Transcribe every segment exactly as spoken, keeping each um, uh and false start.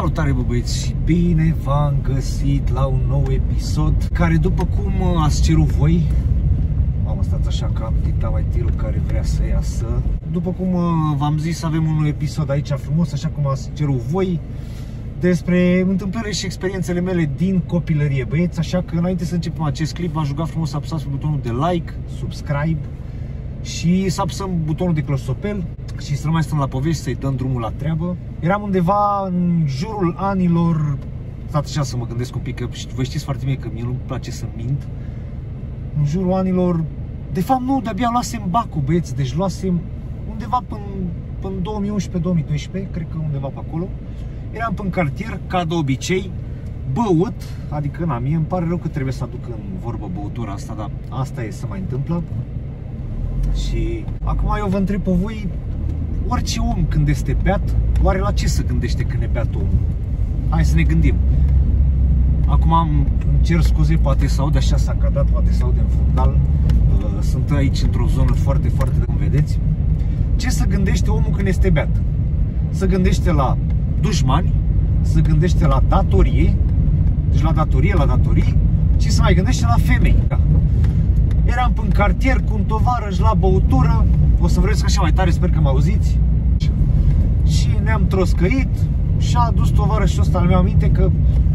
Salutare bă băieți și bine v-am găsit la un nou episod care, după cum ați cerut voi, am stat așa ca titavatirul care vrea să iasă. După cum v-am zis, avem un nou episod aici frumos, așa cum ați cerut voi, despre întâmplările și experiențele mele din copilărie, băieți. Așa că înainte să începem acest clip, v-aș ruga frumos să apăsați butonul de like, subscribe și să apăsăm butonul de closopel și să nu mai stăm la povești, să-i dăm drumul la treabă. Eram undeva în jurul anilor, stați așa să mă gândesc un pic, că vă știți foarte bine că mie nu-mi place să mint. În jurul anilor, de fapt nu, de-abia luasem bacul, băieți, deci luasem undeva până în două mii unsprezece două mii doisprezece, cred că undeva pe acolo. Eram până în cartier, ca de obicei, băut, adică na, mie îmi pare rău că trebuie să aduc în vorbă băutura asta, dar asta e, să mai întâmplă. Și acum eu vă întreb pe voi, orice om când este beat, oare la ce se gândește când e beat omul? Hai să ne gândim. Acum îmi cer scuze, poate se aude așa sacadat, poate se aude în fundal. Sunt aici într-o zonă foarte, foarte, cum vedeți. Ce se gândește omul când este beat? Se gândește la dușmani, se gândește la datorie, deci la datorie, la datorii, și se mai gândește la femei. Eram în cartier cu un tovarăș la băutură, o să vreți așa mai tare, sper că mă auziți. Și ne-am troscăit și a adus tovarășul ăsta, îmi aminte că,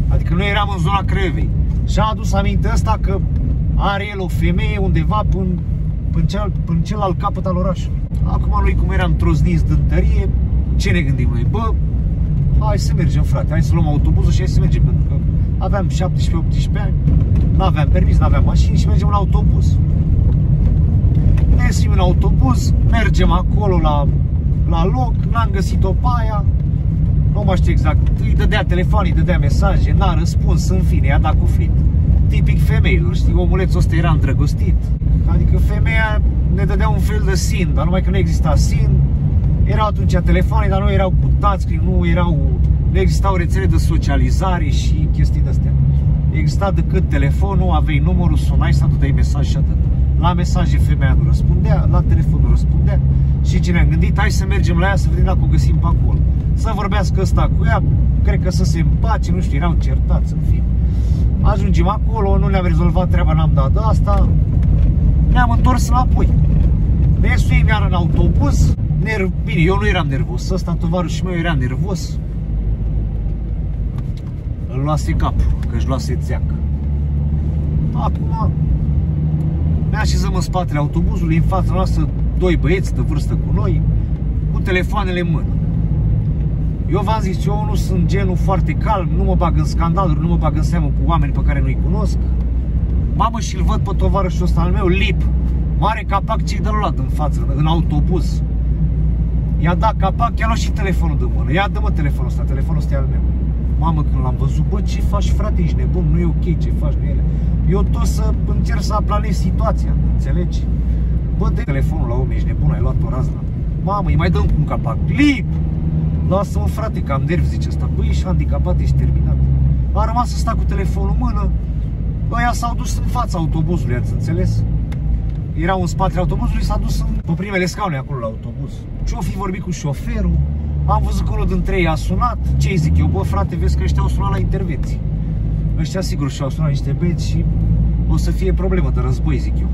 adică noi eram în zona Crevei, și a adus aminte asta că are el o femeie undeva până, până, ceal, până celălalt capăt al orașului. Acum noi, cum eram trosniți din tărie, ce ne gândim noi? Bă, hai să mergem, frate, hai să luăm autobuzul și hai să mergem, pentru că aveam șaptesprezece optsprezece ani, n-aveam permis, n-aveam mașini și mergem la autobuz. Ne simim în autobuz, mergem acolo la, la loc, n-am găsit-o pe aia, nu mai știu exact, îi dădea telefon, îi dădea mesaje, n-a răspuns, în fine, i-a dat cu flit. Tipic femeilor, știi, omulețul ăsta era îndrăgostit, adică femeia ne dădea un fel de sin, dar numai că nu exista sin, erau atunci telefoane, dar nu erau cu touchscreen, nu erau... Nu existau rețele de socializare și chestii de-astea. Exista decât telefonul, aveai numărul, sunai, să dai mesaj și atât. La mesaje femeia nu răspundea, la telefon nu răspundea. Și ce ne-am gândit? Hai să mergem la ea să vedem dacă o găsim pe acolo. Să vorbească ăsta cu ea, cred că să se împace, nu știu, erau certați, în fine. Ajungem acolo, nu ne-am rezolvat treaba, n-am dat de asta. Ne-am întors înapoi. Ne suim iar în autobuz. Nerv... Bine, eu nu eram nervos, ăsta, tovarășul meu, era nervos. Îl luase capul, că își luase țeacă. Acum ne așezăm în spatele autobuzului, în fața noastră doi băieți de vârstă cu noi, cu telefoanele în mână. Eu v-am zis, eu nu sunt genul foarte calm, nu mă bag în scandaluri, nu mă bag în seamă cu oameni pe care nu-i cunosc. Mamă, și-l văd pe tovarășul ăsta al meu, lip, mare capac, ce-i dă-l luat în față, în autobuz. I-a dat capac, i-a luat și telefonul de mână. Ia dă-mă telefonul ăsta, telefonul ăsta e al meu. Mamă, când l-am văzut, bă, ce faci, frate, ești nebun, nu e ok ce faci cu ele. Eu tot să încerc să aplanez situația, înțelegi? Bă, de telefonul la om, ești nebun, ai luat-o razna. Mamă, îi mai dăm cu un capac. Lip! Lasă-mă, frate, că am nervi, zice asta. Bă, ești handicapat, ești terminat. A rămas să sta cu telefonul în mână. Ăia s-au dus în fața autobuzului, ați înțeles? Erau în spatele autobuzului, s-a dus în... pe primele scaune acolo la autobuz. Ce-o fi vorbit cu șoferul? Am văzut că unul dintre ei a sunat, ce zic eu, bă, frate, vezi că ăștia au sunat la intervenții. Ăștia sigur și-au sunat niște băieți și o să fie problemă de război, zic eu.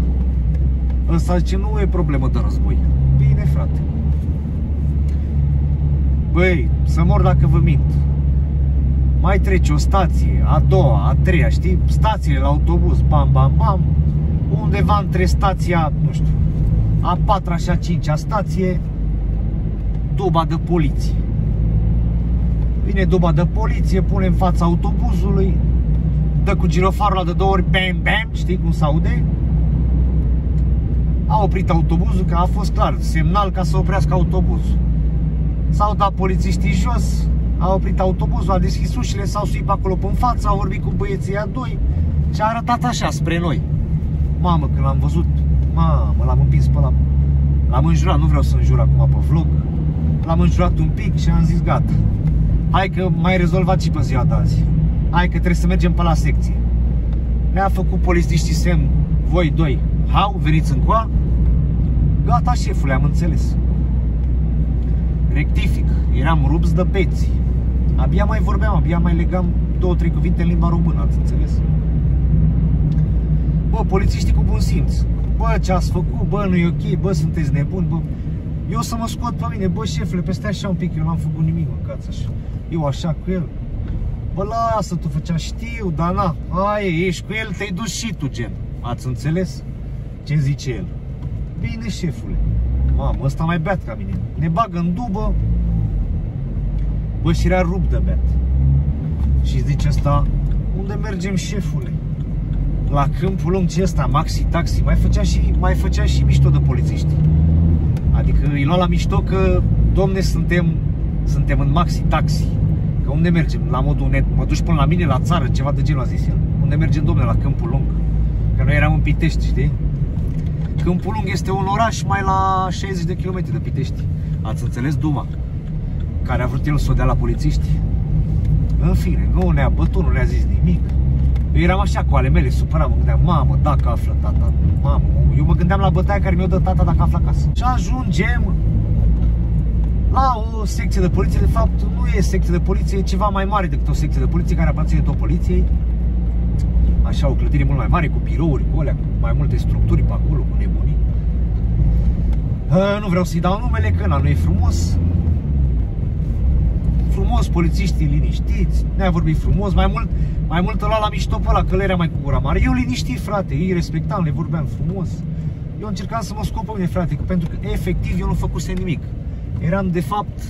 Ăsta zice, nu e problemă de război. Bine, frate. Băi, să mor dacă vă mint. Mai trece o stație, a doua, a treia, știi? Stațiile la autobuz, bam, bam, bam. Undeva între stația, nu știu, a patra și a cincea stație, duba de poliție. Vine duba de poliție, pune în fața autobuzului, dă cu girofarul ăla de două ori, bam, bam, știi cum s-aude? A oprit autobuzul, că a fost clar, semnal ca să oprească autobuzul. S-au dat polițiștii jos, a oprit autobuzul, a deschis ușile, s-au suit pe acolo pe-n față, au vorbit cu băieții a doi și a arătat așa spre noi. Mamă, când l-am văzut, mamă, l-am împins pe la... L-am înjurat, nu vreau să înjur acum pe vlog. L-am înjurat un pic și am zis gata, hai că mai rezolvat și pe ziua de azi, hai că trebuie să mergem pe la secție. Ne-a făcut polițiștii semn, voi doi, hau, veniți încoa. Gata, șefule, am înțeles. Rectific, eram rupți de peții. Abia mai vorbeam, abia mai legam două, trei cuvinte în limba română, ați înțeles? Bă, polițiștii cu bun simț. Bă, ce ați făcut? Bă, nu e ok, bă, sunteți nebuni, bă. Eu să mă scot pe mine, bă, șefule, peste așa un pic, eu n-am făcut nimic, mâncați așa. Eu așa cu el. Bă, lasă, tu făcea, știu, dar na, aia, ești cu el, te-ai dus și tu, gen. Ați înțeles? Ce zice el? Bine, șefule. Mamă, ăsta mai beat ca mine. Ne bagă în dubă. Bă, și era rupt de beat. Și zice ăsta, unde mergem, șefule? La Câmpul Lung, ce ăsta, maxi, taxi, mai făcea și, mai făcea și mișto de polițiști. Adică îi lua la mișto că, domne, suntem, suntem în maxi, taxi. Că unde mergem? La modul, ne, mă duci până la mine, la țară, ceva de genul, a zis el. Unde mergem, domne, la Câmpul Lung? Că noi eram în Pitești, știi? Câmpul Lung este un oraș mai la șaizeci de kilometri de Pitești. Ați înțeles duma care a vrut el să o dea la polițiști? În fine, nu ne-a bătut, nu ne-a zis nimic. Eu eram așa cu ale mele, supărat, mă gândeam, mamă, dacă află tata, mamă, eu mă gândeam la bătaia care mi-o dă tata dacă află acasă. Și ajungem la o secție de poliție, de fapt nu e secție de poliție, e ceva mai mare decât o secție de poliție care aparține tot poliției. Așa, o clădire mult mai mare, cu birouri, cu alea, cu mai multe structuri pe acolo, cu nebunii. A, nu vreau să-i dau numele, că na, nu e frumos. Frumos, polițiștii liniștiți, ne-a vorbit frumos, mai mult, mai mult îl lua la mișto pe ăla, că le era mai cu gura mare. Eu liniștit, frate, ei respectam, le vorbeam frumos. Eu încercam să mă scop pe mine, frate, că pentru că efectiv eu nu făcusem nimic. Eram, de fapt,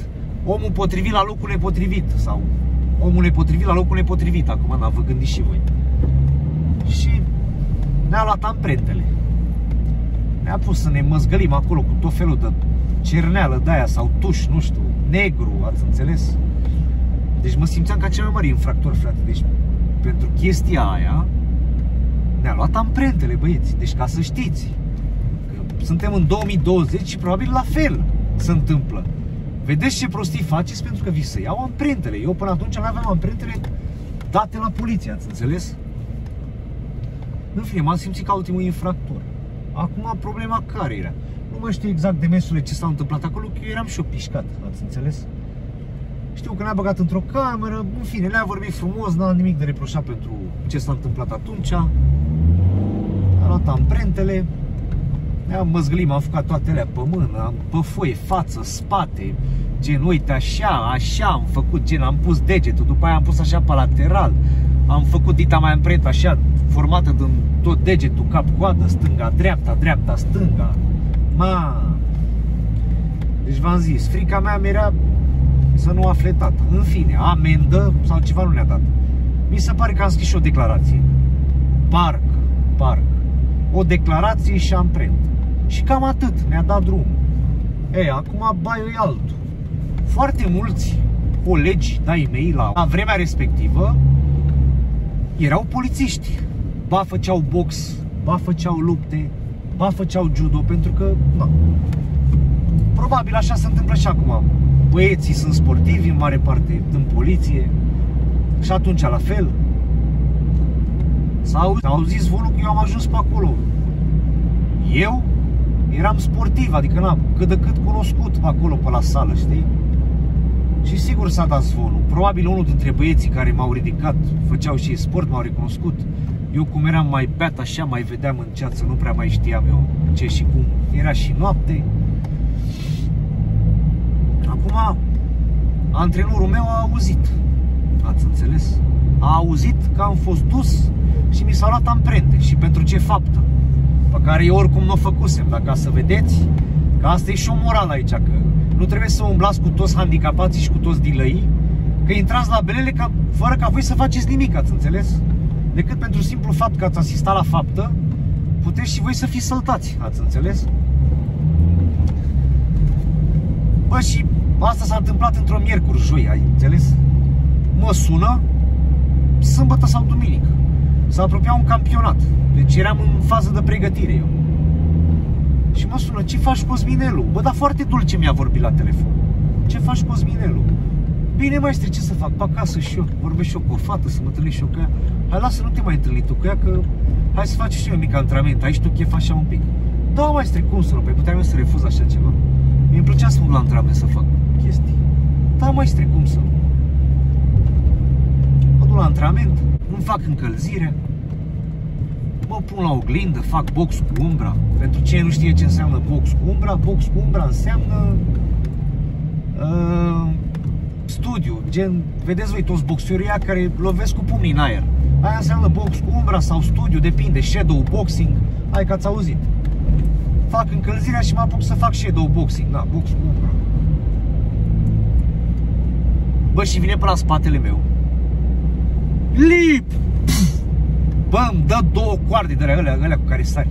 omul potrivit la locul nepotrivit, sau omul nepotrivit la locul nepotrivit, acum, da, vă gândiți și voi. Și ne-a luat amprentele. Ne-a pus să ne măzgălim acolo cu tot felul de cerneală de aia sau tuș, nu știu, negru, ați înțeles? Deci mă simțeam ca cel mai mare infractor, frate. Deci pentru chestia aia ne-a luat amprentele, băieți. Deci ca să știți că suntem în două mii douăzeci și probabil la fel se întâmplă. Vedeți ce prostii faceți pentru că vi se iau amprentele. Eu până atunci nu aveam amprentele date la poliție, ați înțeles? În fine, m-am simțit ca ultimul infractor. Acum problema care era? Nu mai știu exact demersurile ce s-au întâmplat acolo, că eu eram și eu pișcat, ați înțeles? Știu că ne-a băgat într-o cameră, în fine, ne-a vorbit frumos, n-am nimic de reproșat pentru ce s-a întâmplat atunci. A luat amprentele, ne-am măzgălit, m-am făcut toate alea pe mână, pe foie, față, spate, gen, uite, așa, așa am făcut, gen, am pus degetul, după aia am pus așa pe lateral, am făcut dita mai amprenta așa, formată din tot degetul, cap-coadă, stânga-dreapta, dreapta-stânga. Ma. Deci v-am zis, frica mea mi-era să nu afle tata. În fine, amendă sau ceva nu ne-a dat. Mi se pare că am scris și o declarație. Parc, parc. O declarație și amprentă. Și cam atât, ne-a dat drumul. Ei, acum baiul e altul. Foarte mulți colegi de-ai mei la, la vremea respectivă erau polițiști. Ba făceau box, ba făceau lupte, ba făceau judo, pentru că, na, probabil așa se întâmplă și acum. Băieții sunt sportivi, în mare parte, în poliție, și atunci la fel. S-au auzit zvonul că eu am ajuns pe acolo. Eu eram sportiv, adică, na, cât de cât cunoscut pe acolo, pe la sală, știi? Și sigur s-a dat zvonul. Probabil unul dintre băieții care m-au ridicat, făceau și sport, m-au recunoscut. Eu cum eram mai beat așa, mai vedeam în ceață, nu prea mai știam eu ce și cum. Era și noapte. Acum, antrenorul meu a auzit. Ați înțeles? A auzit că am fost dus și mi s-au luat amprente. Și pentru ce faptă? Pe care eu oricum nu o făcusem. Dacă să vedeți, că asta e și o morală aici, că nu trebuie să umblați cu toți handicapații și cu toți dilăii, că intrați la belele ca, fără ca voi să faceți nimic, ați înțeles? Decât pentru simplu fapt că ați asistat la faptă, puteți și voi să fiți săltați, ați înțeles? Bă, și asta s-a întâmplat într-o miercuri, joi, ai înțeles? Mă sună, sâmbătă sau duminică. S-a apropiat un campionat, deci eram în fază de pregătire eu. Și mă sună, ce faci, Cosminelu? Bă, dar foarte dulce mi-a vorbit la telefon. Ce faci, Cosminelu? Bine, maestre, ce să fac? Pe acasă și eu, vorbesc și eu cu o fată, să mă întâlnesc și eu cu ea. Hai, lasă, nu te mai întâlni tu cu ea, că hai să faci și eu un mic antrenament, aici tu chef așa un pic. Da, maestre, cum să nu? Păi puteam eu să refuz așa ceva. Mi-mi plăcea să mă la antrenament să fac chestii. Da, maestre, cum să nu? antrenament, nu fac încălzire, mă pun la oglindă, fac box cu umbra. Pentru cine nu știe ce înseamnă box cu umbra, box cu umbra înseamnă uh, studiu, gen, vedeți voi toți boxiorii care lovesc cu pumnii în aer. Aia înseamnă box cu umbra sau studiu, depinde, shadow boxing, hai că ați auzit. Fac încălzirea și mă apuc să fac shadow boxing, da, box cu umbra. Bă, și vine până la spatele meu. Lip! Bă, îmi dă două coarde de alea, alea, alea cu care sari.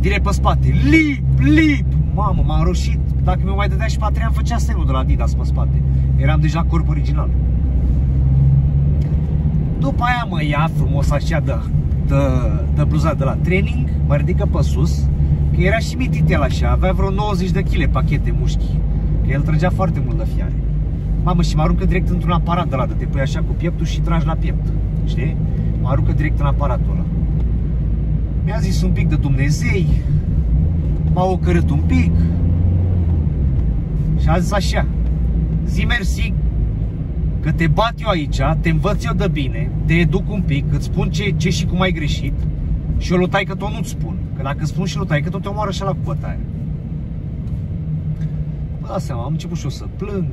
Direct pe spate. Lip, lip! Mamă, m-am roșit. Dacă mi-o mai dădea și pe a treia, îmi făcea semnul de la Adidas pe spate. Eram deja la corp original. După aia mă ia frumos așa de, de, de bluza de la training, mă ridică pe sus, că era și mititel așa, avea vreo nouăzeci de kilograme pachete mușchi, că el trăgea foarte mult de fiare. Mamă, și mă aruncă direct într-un aparat de la de te pui așa cu pieptul și tragi la piept, știi? Mă aruncă direct în aparatul ăla. Mi-a zis un pic de Dumnezei, m-a ocărât un pic și a zis așa: zi mersi că te bat eu aici, te învăț eu de bine, te educ un pic, îți spun ce, ce și cum ai greșit și eu lui taică tot nu-ți spun, că dacă îți spun și lui taică tot te omoară așa la cu bătaia. Bă, da seama, am început și eu să plâng.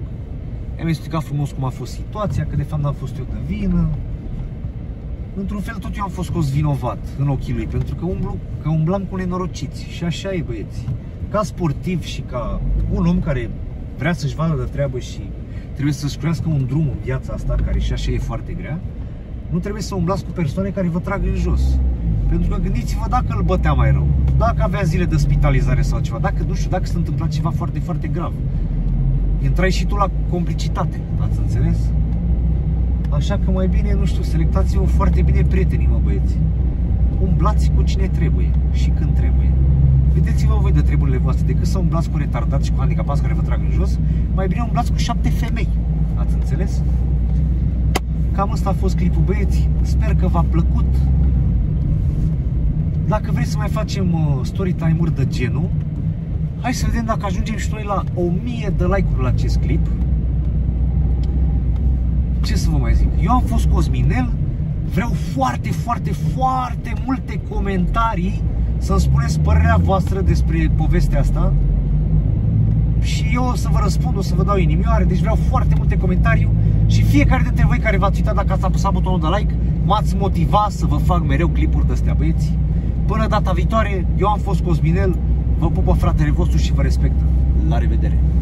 Mi-am explicat frumos cum a fost situația, că de fapt n-am fost eu de vină. Într-un fel tot eu am fost scos vinovat în ochii lui, pentru că, umblu, că umblam cu nenorociți și așa e, băieți. Ca sportiv și ca un om care vrea să-și vadă de treabă și trebuie să-și crească un drum în viața asta, care și așa e foarte grea, nu trebuie să umblați cu persoane care vă trag în jos. Pentru că gândiți-vă dacă îl bătea mai rău, dacă avea zile de spitalizare sau ceva, dacă, nu știu, dacă s-a întâmplat ceva foarte, foarte grav. Intrai și tu la complicitate, ați înțeles? Așa că mai bine, nu știu, selectați-vă foarte bine prietenii, mă băieți. Umblați cu cine trebuie și când trebuie. Vedeți-vă voi de treburile voastre, decât să umblați cu retardați și cu handicapați care vă trag în jos, mai bine umblați cu șapte femei, ați înțeles? Cam asta a fost clipul, băieți, sper că v-a plăcut. Dacă vreți să mai facem story time-uri de genul, hai să vedem dacă ajungem și noi la o mie de like-uri la acest clip. Ce să vă mai zic? Eu am fost Cosminel, vreau foarte, foarte, foarte multe comentarii să-mi spuneți părerea voastră despre povestea asta și eu o să vă răspund, o să vă dau inimioare, deci vreau foarte multe comentarii și fiecare dintre voi care v-ați uitat, dacă ați apăsat butonul de like, m-ați motivat să vă fac mereu clipuri de astea, băieți. Până data viitoare, eu am fost Cosminel. Vă pupă fratele vostru și vă respectă. La revedere!